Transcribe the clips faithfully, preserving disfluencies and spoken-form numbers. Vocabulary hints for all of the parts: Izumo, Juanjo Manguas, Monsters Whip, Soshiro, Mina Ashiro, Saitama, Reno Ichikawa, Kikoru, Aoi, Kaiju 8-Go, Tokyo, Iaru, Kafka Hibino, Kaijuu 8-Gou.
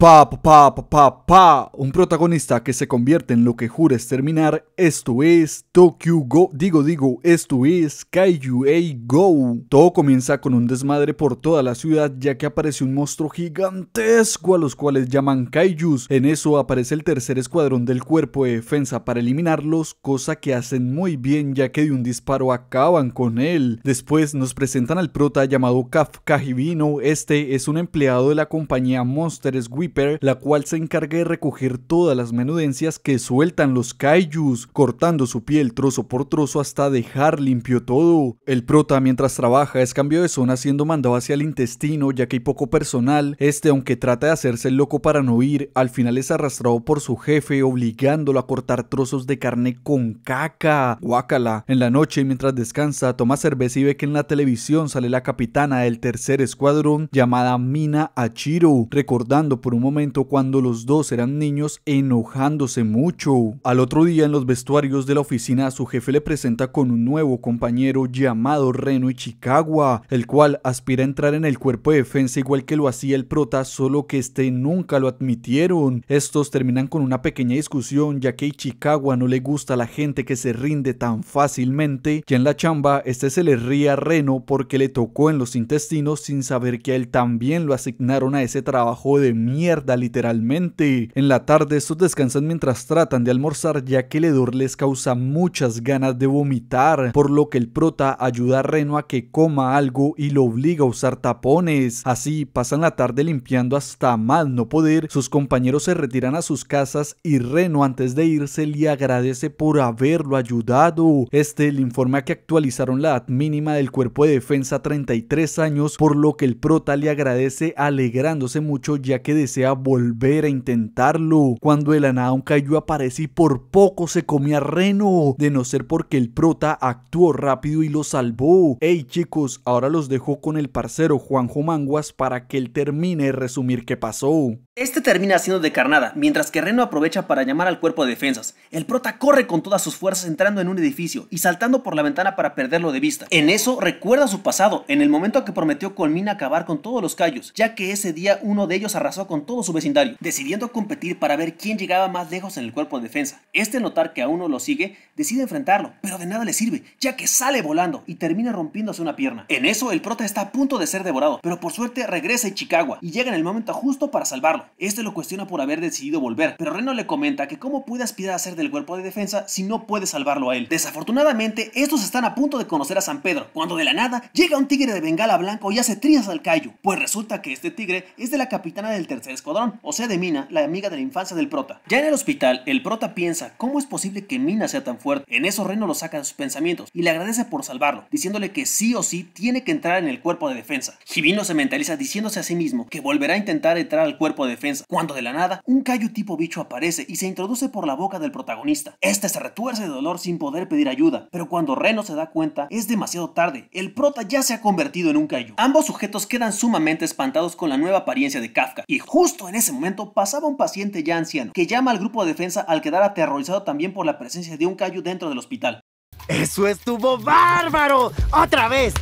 Pa, pa, pa, pa, pa, un protagonista que se convierte en lo que jures terminar. Esto es Tokyo Go, digo, digo, esto es Kaiju ocho Go. Todo comienza con un desmadre por toda la ciudad, ya que aparece un monstruo gigantesco a los cuales llaman Kaijus. En eso aparece el tercer escuadrón del cuerpo de defensa para eliminarlos, cosa que hacen muy bien, ya que de un disparo acaban con él. Después nos presentan al prota llamado Kafka Hibino. Este es un empleado de la compañía Monsters Whip, la cual se encarga de recoger todas las menudencias que sueltan los kaijus, cortando su piel trozo por trozo hasta dejar limpio todo. El prota, mientras trabaja, es cambio de zona, siendo mandado hacia el intestino, ya que hay poco personal. Este, aunque trata de hacerse el loco para no ir, al final es arrastrado por su jefe, obligándolo a cortar trozos de carne con caca. Guácala. En la noche, mientras descansa, toma cerveza y ve que en la televisión sale la capitana del tercer escuadrón, llamada Mina Ashiro, recordando por un momento cuando los dos eran niños, enojándose mucho. Al otro día, en los vestuarios de la oficina, su jefe le presenta con un nuevo compañero llamado Reno Ichikawa, el cual aspira a entrar en el cuerpo de defensa igual que lo hacía el prota, solo que este nunca lo admitieron. Estos terminan con una pequeña discusión, ya que a Ichikawa no le gusta la gente que se rinde tan fácilmente. Ya en la chamba, este se le ríe a Reno porque le tocó en los intestinos sin saber que a él también lo asignaron a ese trabajo de mierda. Literalmente. En la tarde, estos descansan mientras tratan de almorzar, ya que el hedor les causa muchas ganas de vomitar, por lo que el prota ayuda a Reno a que coma algo y lo obliga a usar tapones. Así pasan la tarde limpiando hasta más no poder. Sus compañeros se retiran a sus casas y Reno, antes de irse, le agradece por haberlo ayudado. Este le informa que actualizaron la edad mínima del cuerpo de defensa a treinta y tres años, por lo que el prota le agradece alegrándose mucho, ya que desea a volver a intentarlo, cuando de la nada un kaiju aparece y por poco se come a Reno, de no ser porque el prota actuó rápido y lo salvó. Hey chicos, ahora los dejo con el parcero Juanjo Manguas para que él termine de resumir qué pasó. Este termina siendo de carnada, mientras que Reno aprovecha para llamar al cuerpo de defensas. El prota corre con todas sus fuerzas entrando en un edificio y saltando por la ventana para perderlo de vista. En eso recuerda su pasado, en el momento que prometió con Mina acabar con todos los kaijus, ya que ese día uno de ellos arrasó con todo su vecindario, decidiendo competir para ver quién llegaba más lejos en el cuerpo de defensa. Este, al notar que a uno lo sigue, decide enfrentarlo, pero de nada le sirve, ya que sale volando y termina rompiéndose una pierna. En eso, el prota está a punto de ser devorado, pero por suerte regresa Ichikawa y llega en el momento justo para salvarlo. Este lo cuestiona por haber decidido volver, pero Reno le comenta que cómo puede aspirar a ser del cuerpo de defensa si no puede salvarlo a él. Desafortunadamente, estos están a punto de conocer a San Pedro, cuando de la nada llega un tigre de bengala blanco y hace trizas al kaiju, pues resulta que este tigre es de la capitana del tercer escuadrón, o sea de Mina, la amiga de la infancia del prota. Ya en el hospital, el prota piensa cómo es posible que Mina sea tan fuerte. En eso Reno lo saca de sus pensamientos y le agradece por salvarlo, diciéndole que sí o sí tiene que entrar en el cuerpo de defensa. Hibino se mentaliza diciéndose a sí mismo que volverá a intentar entrar al cuerpo de defensa, cuando de la nada un kaiju tipo bicho aparece y se introduce por la boca del protagonista. Este se retuerce de dolor sin poder pedir ayuda, pero cuando Reno se da cuenta es demasiado tarde, el prota ya se ha convertido en un kaiju. Ambos sujetos quedan sumamente espantados con la nueva apariencia de Kafka y justo en ese momento pasaba un paciente ya anciano, que llama al grupo de defensa al quedar aterrorizado también por la presencia de un kaiju dentro del hospital. ¡Eso estuvo bárbaro! ¡Otra vez!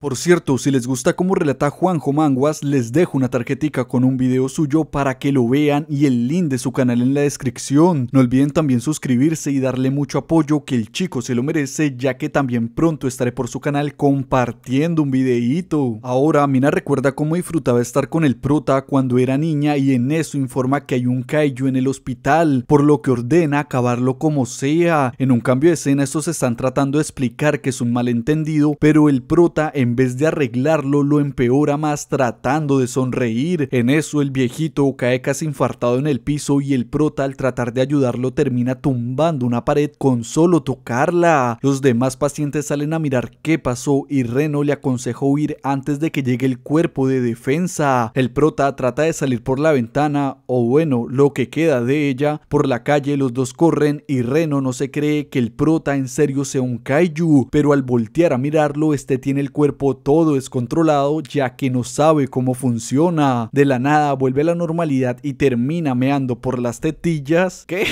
Por cierto, si les gusta como relata Juanjo Manguas, les dejo una tarjetica con un video suyo para que lo vean y el link de su canal en la descripción. No olviden también suscribirse y darle mucho apoyo, que el chico se lo merece, ya que también pronto estaré por su canal compartiendo un videíto. Ahora, Mina recuerda cómo disfrutaba estar con el prota cuando era niña y en eso informa que hay un kaiju en el hospital, por lo que ordena acabarlo como sea. En un cambio de escena, estos están tratando de explicar que es un malentendido, pero el prota, en En vez de arreglarlo, lo empeora más tratando de sonreír. En eso, el viejito cae casi infartado en el piso y el prota, al tratar de ayudarlo, termina tumbando una pared con solo tocarla. Los demás pacientes salen a mirar qué pasó y Reno le aconsejó huir antes de que llegue el cuerpo de defensa. El prota trata de salir por la ventana, o bueno, lo que queda de ella. Por la calle los dos corren y Reno no se cree que el prota en serio sea un kaiju, pero al voltear a mirarlo, este tiene el cuerpo cuerpo, todo es controlado ya que no sabe cómo funciona. De la nada vuelve a la normalidad y termina meando por las tetillas, ¿qué?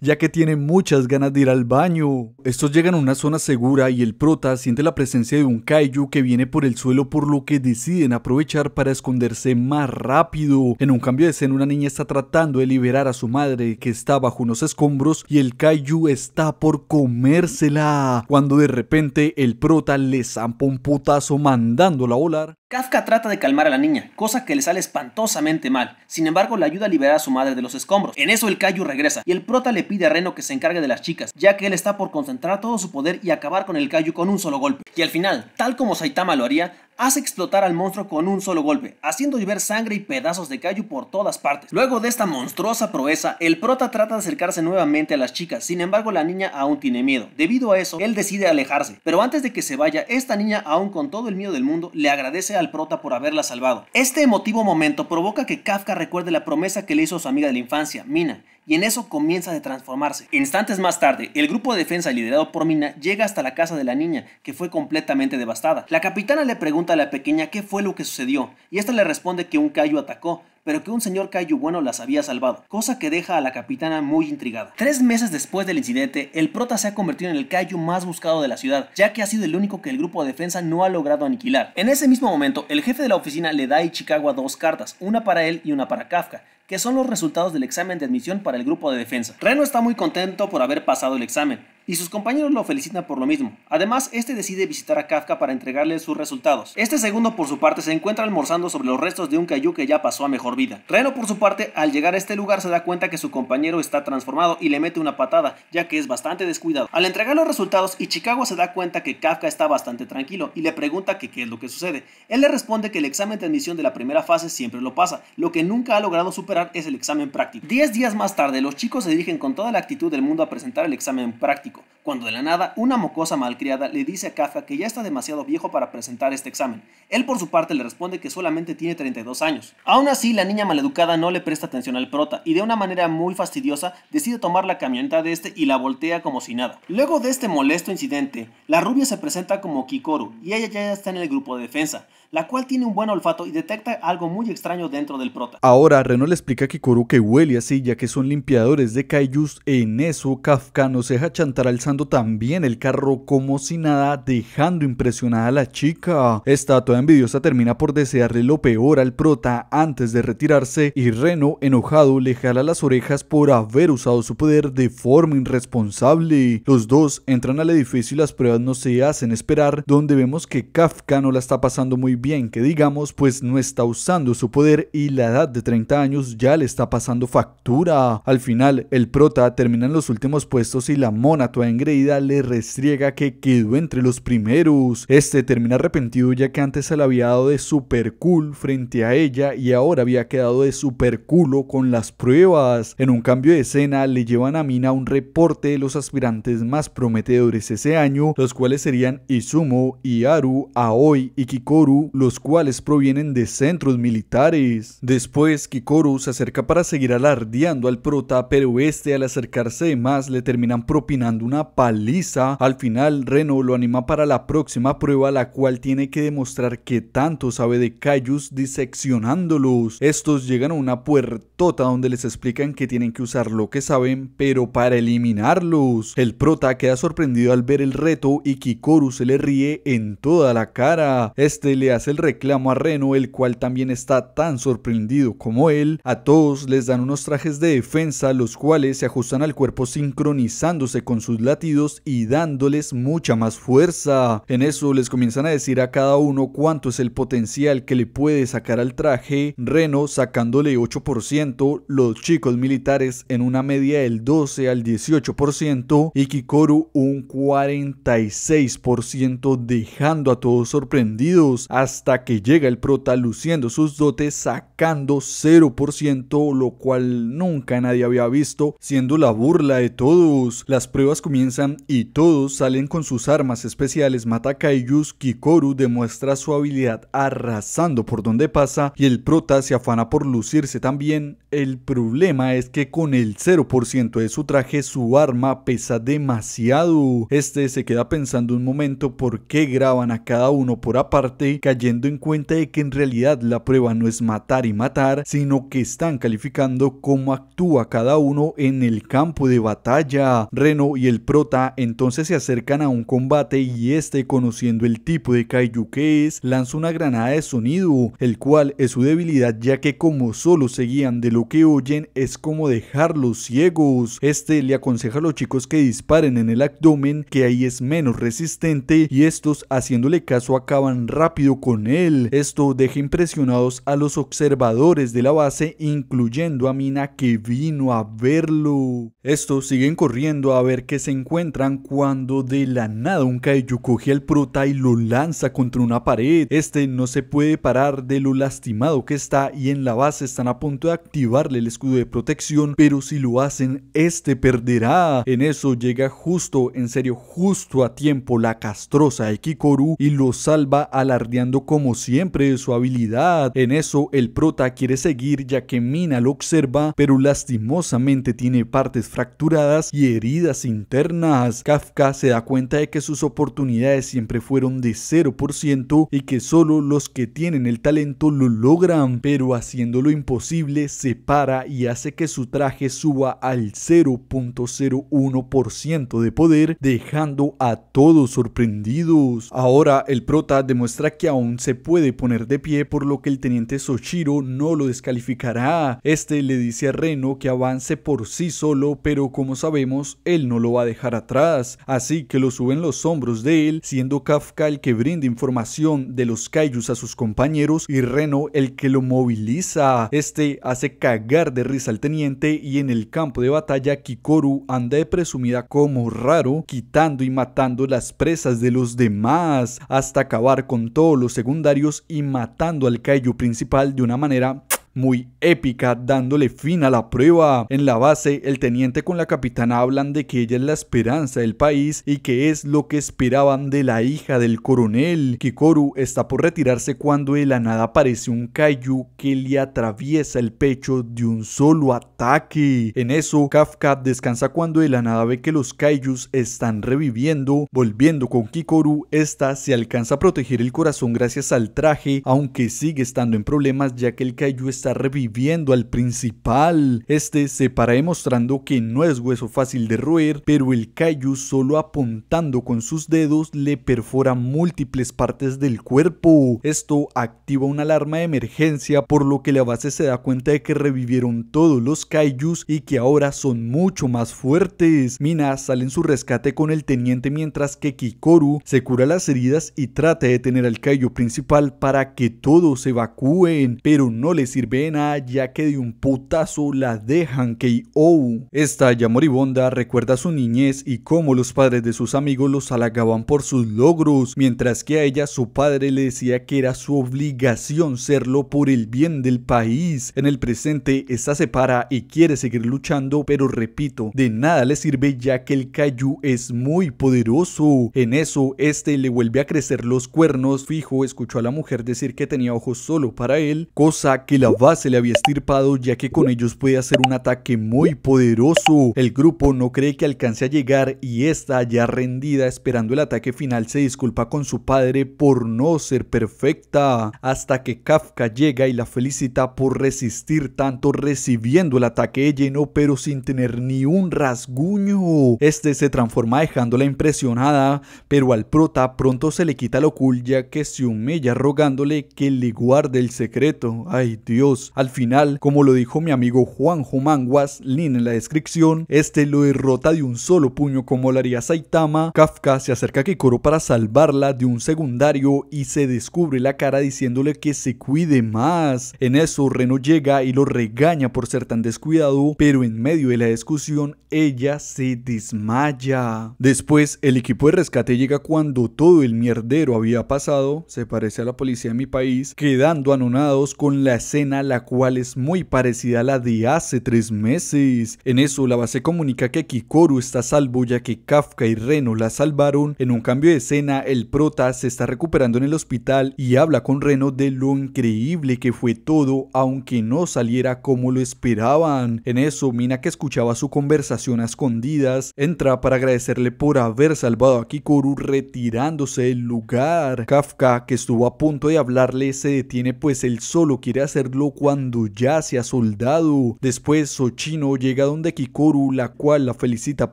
Ya que tiene muchas ganas de ir al baño. Estos llegan a una zona segura y el prota siente la presencia de un kaiju que viene por el suelo, por lo que deciden aprovechar para esconderse más rápido. En un cambio de escena, una niña está tratando de liberar a su madre que está bajo unos escombros y el kaiju está por comérsela, cuando de repente el prota le zampa un putazo mandándola a volar. Kafka trata de calmar a la niña, cosa que le sale espantosamente mal. Sin embargo, le ayuda a liberar a su madre de los escombros. En eso el kaiju regresa y el prota le pide a Reno que se encargue de las chicas, ya que él está por concentrar todo su poder y acabar con el kaiju con un solo golpe. Y al final, tal como Saitama lo haría, hace explotar al monstruo con un solo golpe, haciendo llover sangre y pedazos de kaiju por todas partes. Luego de esta monstruosa proeza, el prota trata de acercarse nuevamente a las chicas, sin embargo la niña aún tiene miedo. Debido a eso, él decide alejarse, pero antes de que se vaya, esta niña, aún con todo el miedo del mundo, le agradece al prota por haberla salvado. Este emotivo momento provoca que Kafka recuerde la promesa que le hizo a su amiga de la infancia, Mina, y en eso comienza a transformarse. Instantes más tarde, el grupo de defensa liderado por Mina llega hasta la casa de la niña, que fue completamente devastada. La capitana le pregunta a la pequeña qué fue lo que sucedió, y esta le responde que un kaiju atacó, pero que un señor kaiju bueno las había salvado, cosa que deja a la capitana muy intrigada. Tres meses después del incidente, el prota se ha convertido en el kaiju más buscado de la ciudad, ya que ha sido el único que el grupo de defensa no ha logrado aniquilar. En ese mismo momento, el jefe de la oficina le da a Ichikawa dos cartas, una para él y una para Kafka, que son los resultados del examen de admisión para el grupo de defensa. Reno está muy contento por haber pasado el examen, y sus compañeros lo felicitan por lo mismo. Además, este decide visitar a Kafka para entregarle sus resultados. Este segundo, por su parte, se encuentra almorzando sobre los restos de un kaiju que ya pasó a mejor vida. Reno, por su parte, al llegar a este lugar se da cuenta que su compañero está transformado y le mete una patada, ya que es bastante descuidado. Al entregar los resultados, Ichikawa se da cuenta que Kafka está bastante tranquilo y le pregunta que qué es lo que sucede. Él le responde que el examen de admisión de la primera fase siempre lo pasa, lo que nunca ha logrado superar es el examen práctico. Diez días más tarde, los chicos se dirigen con toda la actitud del mundo a presentar el examen práctico, cuando de la nada una mocosa malcriada le dice a Kafka que ya está demasiado viejo para presentar este examen. Él por su parte le responde que solamente tiene treinta y dos años. Aún así, la niña maleducada no le presta atención al prota y de una manera muy fastidiosa decide tomar la camioneta de este y la voltea como si nada. Luego de este molesto incidente, la rubia se presenta como Kikoru y ella ya está en el grupo de defensa, la cual tiene un buen olfato y detecta algo muy extraño dentro del prota. Ahora Reno le explica a Kikoru que huele así ya que son limpiadores de kaijus. En eso Kafka no se deja chantar, alzando también el carro como si nada, dejando impresionada a la chica. Esta toda envidiosa termina por desearle lo peor al prota antes de retirarse, y Reno enojado le jala las orejas por haber usado su poder de forma irresponsable. Los dos entran al edificio y las pruebas no se hacen esperar, donde vemos que Kafka no la está pasando muy bien bien que digamos, pues no está usando su poder y la edad de treinta años ya le está pasando factura. Al final el prota termina en los últimos puestos y la mona toda engreída le restriega que quedó entre los primeros. Este termina arrepentido ya que antes se le había dado de super cool frente a ella y ahora había quedado de super culo con las pruebas. En un cambio de escena le llevan a Mina un reporte de los aspirantes más prometedores ese año, los cuales serían Izumo, Iaru, Aoi y Kikoru, los cuales provienen de centros militares. Después Kikoru se acerca para seguir alardeando al prota, pero este al acercarse de más le terminan propinando una paliza. Al final Reno lo anima para la próxima prueba, la cual tiene que demostrar que tanto sabe de kaijus diseccionándolos. Estos llegan a una puertota donde les explican que tienen que usar lo que saben, pero para eliminarlos. El prota queda sorprendido al ver el reto y Kikoru se le ríe en toda la cara. Este le hace el reclamo a Reno, el cual también está tan sorprendido como él. A todos les dan unos trajes de defensa, los cuales se ajustan al cuerpo sincronizándose con sus latidos y dándoles mucha más fuerza. En eso les comienzan a decir a cada uno cuánto es el potencial que le puede sacar al traje. Reno sacándole ocho por ciento, los chicos militares en una media del doce al dieciocho por ciento y Kikoru un cuarenta y seis por ciento, dejando a todos sorprendidos. Hasta que llega el prota luciendo sus dotes, sacando cero por ciento, lo cual nunca nadie había visto, siendo la burla de todos. Las pruebas comienzan comienzan y todos salen con sus armas especiales matakaijus. Kikoru demuestra su habilidad arrasando por donde pasa y el prota se afana por lucirse también. El problema es que con el cero por ciento de su traje su arma pesa demasiado. Este se queda pensando un momento por qué graban a cada uno por aparte, cayendo en cuenta de que en realidad la prueba no es matar y matar, sino que están calificando cómo actúa cada uno en el campo de batalla. Reno y el prota entonces se acercan a un combate y este, conociendo el tipo de kaiju que es, lanza una granada de sonido, el cual es su debilidad ya que como solo se guían de lo que oyen es como dejarlos ciegos. Este le aconseja a los chicos que disparen en el abdomen, que ahí es menos resistente, y estos haciéndole caso acaban rápido con él. Esto deja impresionados a los observadores de la base, incluyendo a Mina que vino a verlo. Estos siguen corriendo a ver qué se encuentran cuando de la nada un kaiju coge al prota y lo lanza contra una pared. Este no se puede parar de lo lastimado que está y en la base están a punto de activarle el escudo de protección, pero si lo hacen este perderá. En eso llega justo, en serio justo a tiempo la castrosa de Kikoru y lo salva alardeando como siempre de su habilidad. En eso el prota quiere seguir ya que Mina lo observa, pero lastimosamente tiene partes fracturadas y heridas internas. Kafka se da cuenta de que sus oportunidades siempre fueron de cero por ciento y que solo los que tienen el talento lo logran, pero haciendo lo imposible se para y hace que su traje suba al cero punto cero uno por ciento de poder, dejando a todos sorprendidos. Ahora el prota demuestra que aún se puede poner de pie, por lo que el teniente Soshiro no lo descalificará. Este le dice a Reno que avance por sí solo, pero como sabemos él no lo va a dejar atrás, así que lo suben los hombros de él, siendo Kafka el que brinda información de los kaijus a sus compañeros y Reno el que lo moviliza. Este hace cagar de risa al teniente y en el campo de batalla Kikoru anda de presumida como raro, quitando y matando las presas de los demás hasta acabar con todos los secundarios y matando al kaiju principal de una manera muy épica, dándole fin a la prueba. En la base el teniente con la capitana hablan de que ella es la esperanza del país y que es lo que esperaban de la hija del coronel. Kikoru está por retirarse cuando de la nada aparece un kaiju que le atraviesa el pecho de un solo ataque. En eso Kafka descansa cuando de la nada ve que los kaijus están reviviendo. Volviendo con Kikoru, esta se alcanza a proteger el corazón gracias al traje, aunque sigue estando en problemas ya que el kaiju está Está reviviendo al principal. Este se para demostrando que no es hueso fácil de roer, pero el kaiju solo apuntando con sus dedos le perfora múltiples partes del cuerpo. Esto activa una alarma de emergencia, por lo que la base se da cuenta de que revivieron todos los kaijus y que ahora son mucho más fuertes. Mina sale en su rescate con el teniente, mientras que Kikoru se cura las heridas y trata de detener al kaiju principal para que todos evacúen, pero no le sirve ven a ya que de un putazo la dejan K O. Esta ya moribonda recuerda su niñez y cómo los padres de sus amigos los halagaban por sus logros, mientras que a ella su padre le decía que era su obligación serlo por el bien del país. En el presente esta se para y quiere seguir luchando, pero repito, de nada le sirve ya que el kaiju es muy poderoso. En eso este le vuelve a crecer los cuernos, fijo escuchó a la mujer decir que tenía ojos solo para él, cosa que la base le había estirpado ya que con ellos puede hacer un ataque muy poderoso. El grupo no cree que alcance a llegar y esta, ya rendida esperando el ataque final, se disculpa con su padre por no ser perfecta, hasta que Kafka llega y la felicita por resistir tanto recibiendo el ataque de lleno pero sin tener ni un rasguño. Este se transforma dejándola impresionada, pero al prota pronto se le quita lo cool ya que se humilla rogándole que le guarde el secreto. Ay Dios. Al final, como lo dijo mi amigo Juanjo Manguas, link en la descripción, este lo derrota de un solo puño como lo haría Saitama. Kafka se acerca a Kikoru para salvarla de un secundario y se descubre la cara diciéndole que se cuide más. En eso Reno llega y lo regaña por ser tan descuidado, pero en medio de la discusión ella se desmaya. Después el equipo de rescate llega cuando todo el mierdero había pasado, se parece a la policía de mi país, quedando anonados con la escena la cual es muy parecida a la de hace tres meses. En eso, la base comunica que Kikoru está a salvo ya que Kafka y Reno la salvaron. En un cambio de escena, el prota se está recuperando en el hospital y habla con Reno de lo increíble que fue todo, aunque no saliera como lo esperaban. En eso, Mina, que escuchaba su conversación a escondidas, entra para agradecerle por haber salvado a Kikoru retirándose del lugar. Kafka, que estuvo a punto de hablarle, se detiene pues él solo quiere hacerlo cuando ya sea soldado. Después Soshiro llega donde Kikoru, la cual la felicita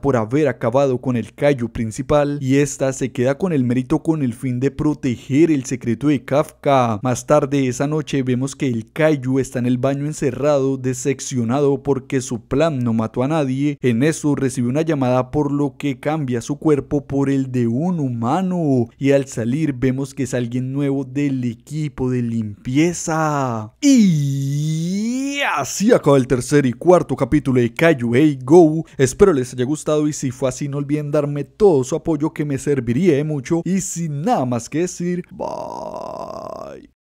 por haber acabado con el Kaiju principal y esta se queda con el mérito con el fin de proteger el secreto de Kafka. Más tarde esa noche vemos que el Kaiju está en el baño encerrado, decepcionado porque su plan no mató a nadie. En eso recibe una llamada por lo que cambia su cuerpo por el de un humano y al salir vemos que es alguien nuevo del equipo de limpieza. Y así acaba el tercer y cuarto capítulo de Kaiju eight go. Espero les haya gustado y si fue así no olviden darme todo su apoyo que me serviría de mucho y sin nada más que decir, bye.